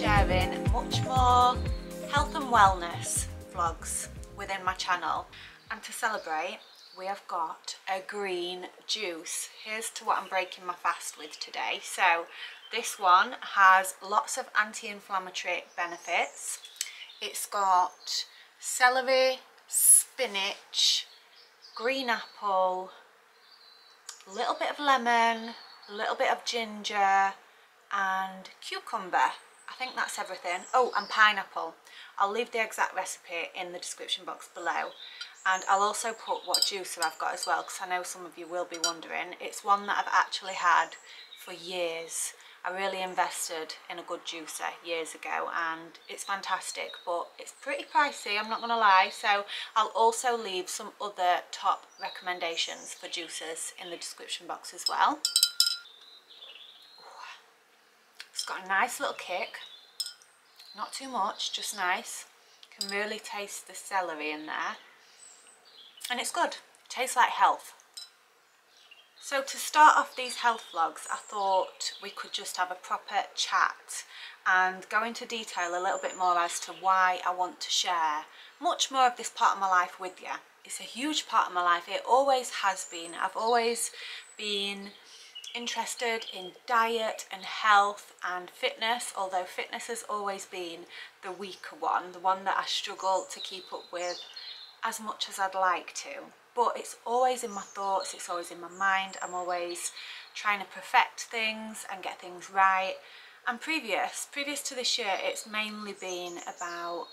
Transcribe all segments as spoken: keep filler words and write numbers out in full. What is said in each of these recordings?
sharing much more health and wellness vlogs within my channel. And to celebrate, we have got a green juice. Here's to what I'm breaking my fast with today. So this one has lots of anti-inflammatory benefits. It's got celery, spinach, green apple, a little bit of lemon, a little bit of ginger and cucumber. I think that's everything. Oh, and pineapple. I'll leave the exact recipe in the description box below, and I'll also put what juicer I've got as well, because I know some of you will be wondering. It's one that I've actually had for years. I really invested in a good juicer years ago and it's fantastic, but it's pretty pricey, I'm not going to lie. So I'll also leave some other top recommendations for juicers in the description box as well. It's got a nice little kick, not too much, just nice. You can really taste the celery in there and it's good. It tastes like health. So to start off these health vlogs, I thought we could just have a proper chat and go into detail a little bit more as to why I want to share much more of this part of my life with you. It's a huge part of my life. It always has been. I've always been interested in diet and health and fitness, although fitness has always been the weaker one, the one that I struggle to keep up with as much as I'd like to. But it's always in my thoughts, it's always in my mind. I'm always trying to perfect things and get things right. And previous, previous to this year, it's mainly been about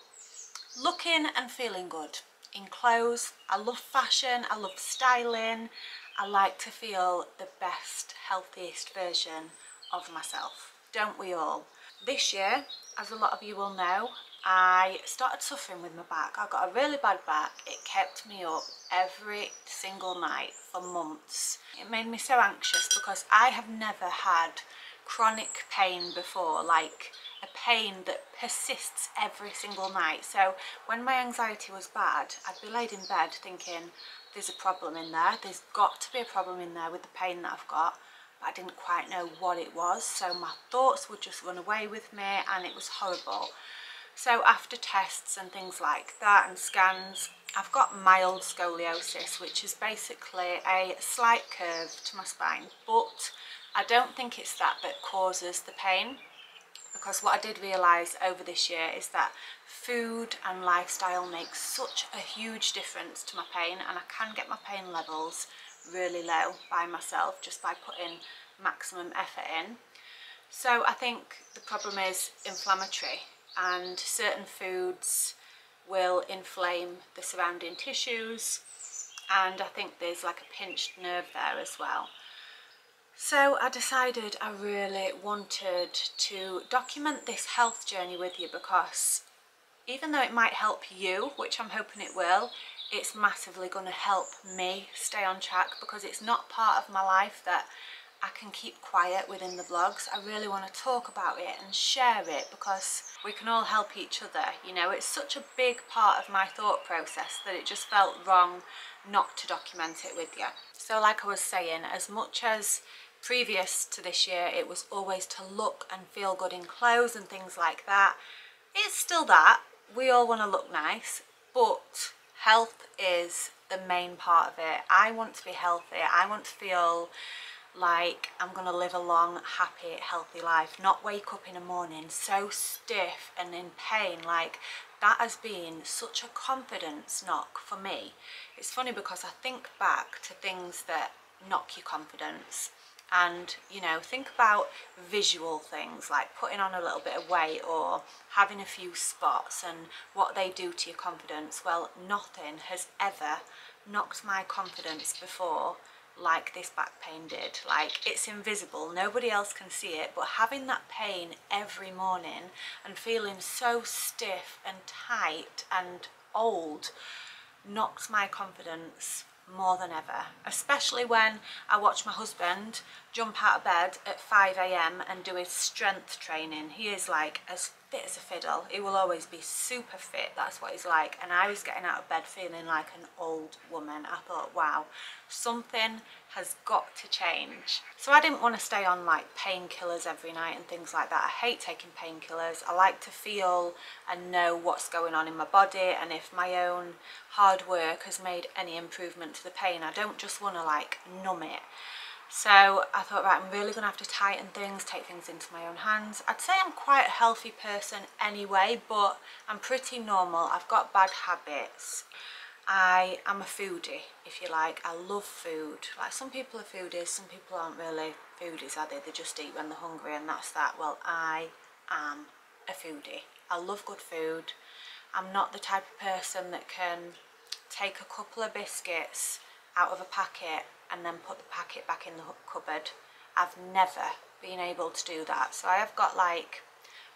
looking and feeling good in clothes. I love fashion, I love styling. I like to feel the best, healthiest version of myself. Don't we all? This year, as a lot of you will know, I started suffering with my back. I got a really bad back. It kept me up every single night for months. It made me so anxious because I have never had chronic pain before, like a pain that persists every single night. So when my anxiety was bad, I'd be laid in bed thinking, there's a problem in there. There's got to be a problem in there with the pain that I've got. I didn't quite know what it was, so my thoughts would just run away with me and it was horrible. So after tests and things like that and scans, I've got mild scoliosis, which is basically a slight curve to my spine, but I don't think it's that that causes the pain, because what I did realise over this year is that food and lifestyle makes such a huge difference to my pain, and I can get my pain levels really low by myself just by putting maximum effort in. So I think the problem is inflammatory, and certain foods will inflame the surrounding tissues, and I think there's like a pinched nerve there as well. So I decided I really wanted to document this health journey with you, because even though it might help you, which I'm hoping it will, it's massively going to help me stay on track, because it's not part of my life that I can keep quiet within the vlogs. I really want to talk about it and share it, because we can all help each other. You know, it's such a big part of my thought process that it just felt wrong not to document it with you. So like I was saying, as much as previous to this year, it was always to look and feel good in clothes and things like that. It's still that. We all want to look nice, but health is the main part of it. I want to be healthy. I want to feel like I'm going to live a long, happy, healthy life, not wake up in the morning so stiff and in pain. Like, that has been such a confidence knock for me. It's funny because I think back to things that knock your confidence, and, you know, think about visual things like putting on a little bit of weight or having a few spots and what they do to your confidence. Well, nothing has ever knocked my confidence before like this back pain did. Like, it's invisible, nobody else can see it, but having that pain every morning and feeling so stiff and tight and old knocks my confidence more than ever, especially when I watch my husband jump out of bed at five a m and do his strength training. He is like as fit as a fiddle. He will always be super fit, that's what he's like. And I was getting out of bed feeling like an old woman. I thought, wow, something has got to change. So I didn't want to stay on like painkillers every night and things like that. I hate taking painkillers. I like to feel and know what's going on in my body, and if my own hard work has made any improvement to the pain, I don't just want to like numb it. So I thought, right, I'm really gonna have to tighten things, take things into my own hands. I'd say I'm quite a healthy person anyway, but I'm pretty normal. I've got bad habits. I am a foodie, if you like. I love food. Like, some people are foodies, some people aren't really foodies, are they? They just eat when they're hungry and that's that. Well, I am a foodie. I love good food. I'm not the type of person that can take a couple of biscuits out of a packet and then put the packet back in the cupboard. I've never been able to do that. So I have got like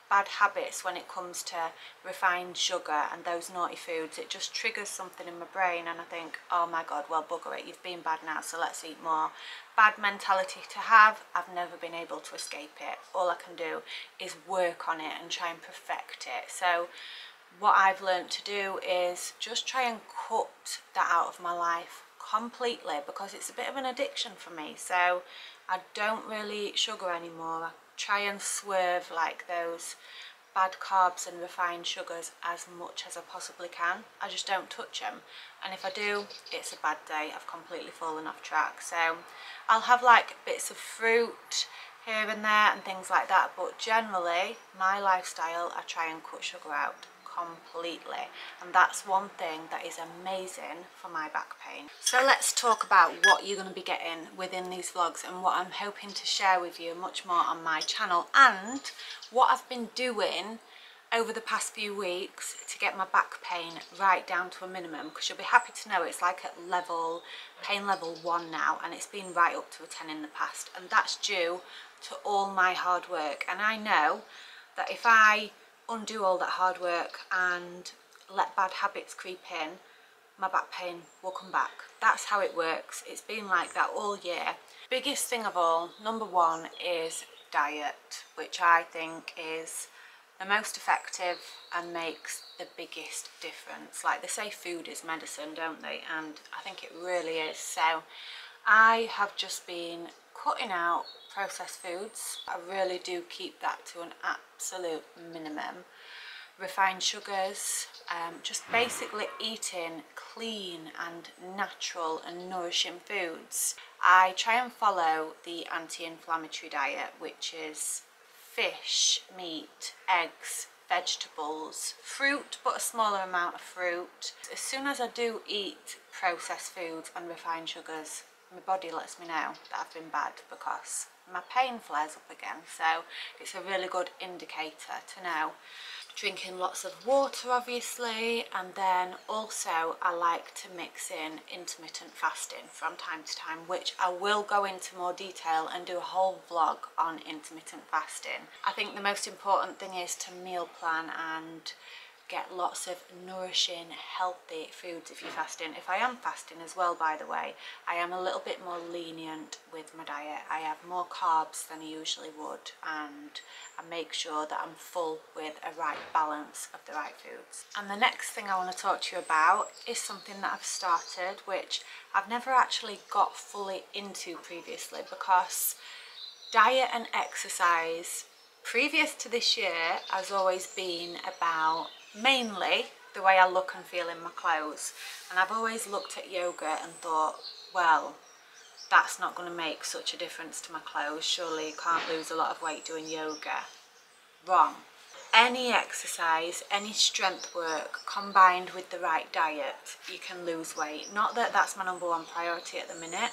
bad habits when it comes to refined sugar and those naughty foods. It just triggers something in my brain and I think, oh my god, well bugger it, you've been bad now, so let's eat more. Bad mentality to have. I've never been able to escape it. All I can do is work on it and try and perfect it. So what I've learned to do is just try and cut that out of my life completely, because it's a bit of an addiction for me. So I don't really eat sugar anymore. I try and swerve like those bad carbs and refined sugars as much as I possibly can. I just don't touch them, and if I do, it's a bad day. I've completely fallen off track. So I'll have like bits of fruit here and there and things like that, but generally my lifestyle, I try and cut sugar out completely, and that's one thing that is amazing for my back pain. So let's talk about what you're going to be getting within these vlogs and what I'm hoping to share with you much more on my channel, and what I've been doing over the past few weeks to get my back pain right down to a minimum, because you'll be happy to know it's like at level pain level one now, and it's been right up to a ten in the past, and that's due to all my hard work. And I know that if I undo all that hard work and let bad habits creep in, my back pain will come back. That's how it works. It's been like that all year. Biggest thing of all, number one, is diet, which I think is the most effective and makes the biggest difference. Like, they say food is medicine, don't they? And I think it really is. So I have just been cutting out processed foods. I really do keep that to an absolute minimum. Refined sugars, um, just basically eating clean and natural and nourishing foods. I try and follow the anti-inflammatory diet, which is fish, meat, eggs, vegetables, fruit, but a smaller amount of fruit. As soon as I do eat processed foods and refined sugars, my body lets me know that I've been bad, because my pain flares up again. So it's a really good indicator to know. Drinking lots of water, obviously, and then also I like to mix in intermittent fasting from time to time, which I will go into more detail and do a whole vlog on intermittent fasting. I think the most important thing is to meal plan and get lots of nourishing, healthy foods if you're fasting. If I am fasting as well, by the way, I am a little bit more lenient with my diet. I have more carbs than I usually would, and I make sure that I'm full with a right balance of the right foods. And the next thing I want to talk to you about is something that I've started, which I've never actually got fully into previously, because diet and exercise previous to this year has always been about mainly the way I look and feel in my clothes. And I've always looked at yoga and thought, well, that's not going to make such a difference to my clothes. Surely you can't lose a lot of weight doing yoga. Wrong. Any exercise, any strength work combined with the right diet, you can lose weight. Not that that's my number one priority at the minute,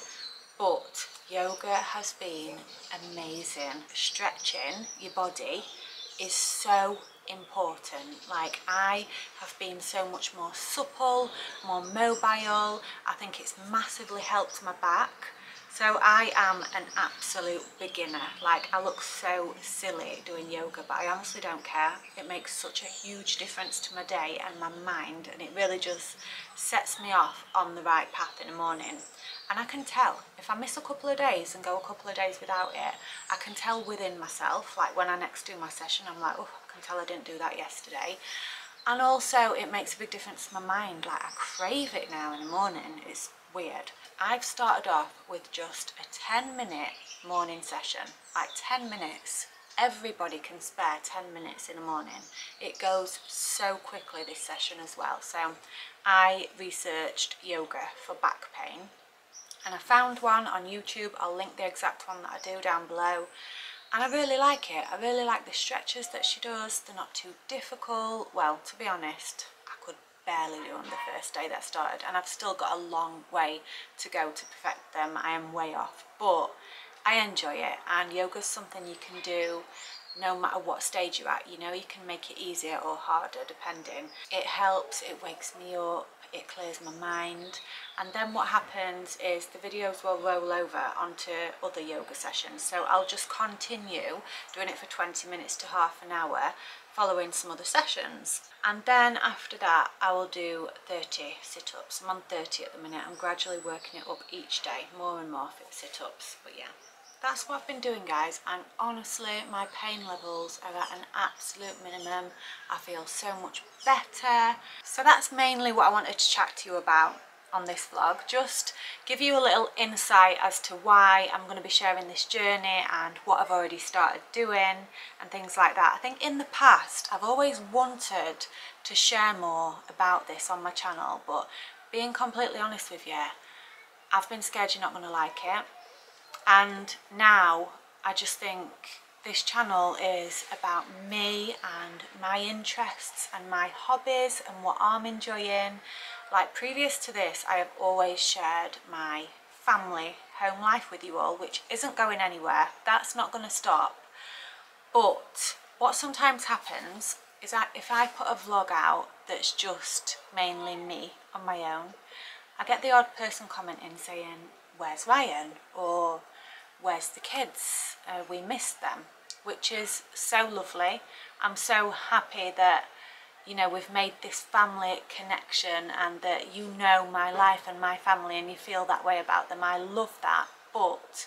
but yoga has been amazing. Stretching your body is so important. Like, I have been so much more supple, more mobile. I think it's massively helped my back. So I am an absolute beginner. Like, I look so silly doing yoga, but I honestly don't care. It makes such a huge difference to my day and my mind, and it really just sets me off on the right path in the morning. And I can tell if I miss a couple of days and go a couple of days without it, I can tell within myself, like when I next do my session, I'm like, oh, I can tell I didn't do that yesterday. And also it makes a big difference to my mind. Like I crave it now in the morning. It's weird. I've started off with just a ten minute morning session, like ten minutes. Everybody can spare ten minutes in the morning. It goes so quickly, this session as well. So I researched yoga for back pain and I found one on YouTube. I'll link the exact one that I do down below. And I really like it. I really like the stretches that she does. They're not too difficult. Well, to be honest, I could barely do them the first day that I started, and I've still got a long way to go to perfect them. I am way off, but I enjoy it, and yoga's something you can do no matter what stage you're at. You know, you can make it easier or harder depending. It helps, it wakes me up, it clears my mind. And then what happens is the videos will roll over onto other yoga sessions. So I'll just continue doing it for twenty minutes to half an hour following some other sessions. And then after that I will do thirty sit-ups. I'm on thirty at the minute. I'm gradually working it up each day, more and more for sit-ups. But yeah, that's what I've been doing, guys, and honestly my pain levels are at an absolute minimum. I feel so much better. So that's mainly what I wanted to chat to you about on this vlog, just give you a little insight as to why I'm going to be sharing this journey and what I've already started doing and things like that. I think in the past I've always wanted to share more about this on my channel, but being completely honest with you, I've been scared you're not going to like it. And now I just think this channel is about me and my interests and my hobbies and what I'm enjoying. Like previous to this, I have always shared my family home life with you all, which isn't going anywhere. That's not going to stop. But what sometimes happens is that if I put a vlog out that's just mainly me on my own, I get the odd person commenting saying, where's Ryan? Or where's the kids? Uh, we missed them, which is so lovely. I'm so happy that, you know, we've made this family connection and that you know my life and my family and you feel that way about them. I love that. But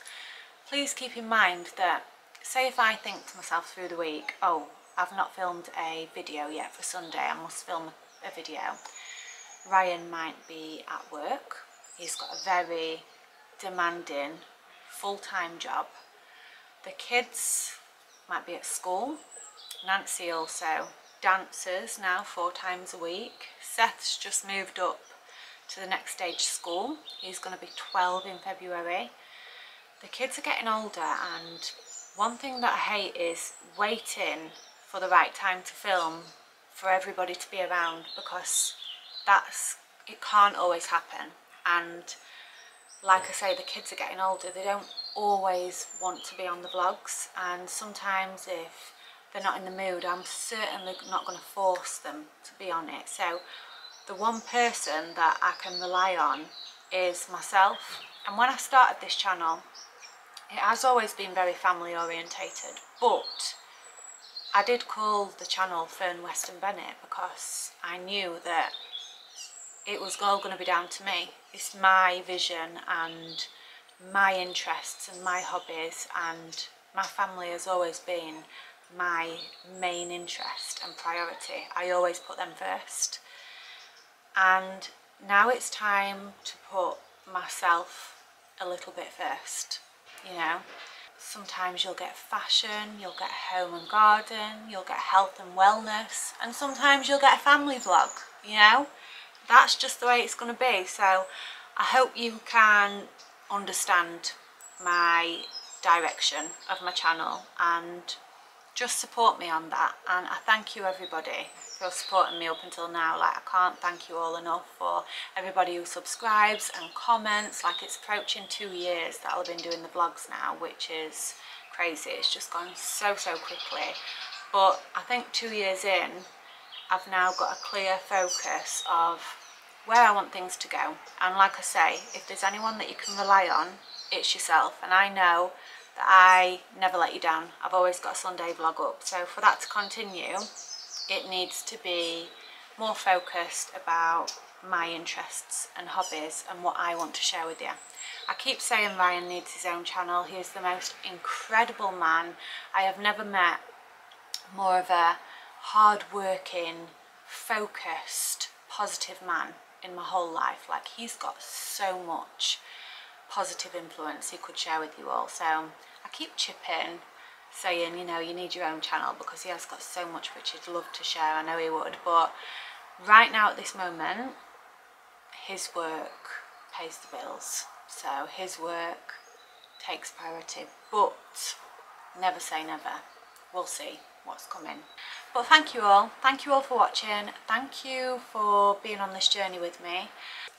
please keep in mind that, say if I think to myself through the week, oh, I've not filmed a video yet for Sunday, I must film a video. Ryan might be at work. He's got a very demanding full-time job. The kids might be at school. Nancy also dances now four times a week. Seth's just moved up to the next stage school. He's going to be twelve in February. The kids are getting older, and one thing that I hate is waiting for the right time to film for everybody to be around, because that's, it can't always happen. And like I say, the kids are getting older. They don't always want to be on the vlogs, and sometimes if they're not in the mood, I'm certainly not going to force them to be on it. So the one person that I can rely on is myself. And when I started this channel, it has always been very family orientated, but I did call the channel Fern Weston-Bennett because I knew that it was all going to be down to me. It's my vision and my interests and my hobbies, and my family has always been my main interest and priority. I always put them first. And now it's time to put myself a little bit first, you know. Sometimes you'll get fashion, you'll get home and garden, you'll get health and wellness, and sometimes you'll get a family vlog, you know. That's just the way it's going to be. So I hope you can understand my direction of my channel and just support me on that. And I thank you everybody for supporting me up until now. Like, I can't thank you all enough for everybody who subscribes and comments. Like, it's approaching two years that I've been doing the vlogs now, which is crazy. It's just gone so, so quickly. But I think two years in, I've now got a clear focus of where I want things to go. And like I say, if there's anyone that you can rely on, it's yourself. And I know that I never let you down. I've always got a Sunday vlog up. So for that to continue, it needs to be more focused about my interests and hobbies and what I want to share with you. I keep saying Ryan needs his own channel. He is the most incredible man. I have never met more of a hard-working, focused, positive man in my whole life. Like, he's got so much positive influence he could share with you all. So I keep chipping, saying, you know, you need your own channel, because he has got so much which he'd love to share. I know he would, but right now at this moment, his work pays the bills. So his work takes priority, but never say never. We'll see what's coming. But thank you all. Thank you all for watching. Thank you for being on this journey with me.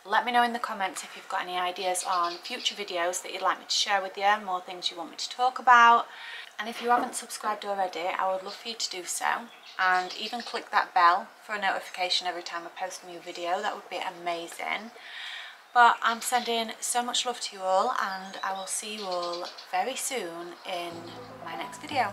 Let me know in the comments if you've got any ideas on future videos that you'd like me to share with you, more things you want me to talk about. And if you haven't subscribed already, I would love for you to do so. And even click that bell for a notification every time I post a new video. That would be amazing. But I'm sending so much love to you all, and I will see you all very soon in my next video.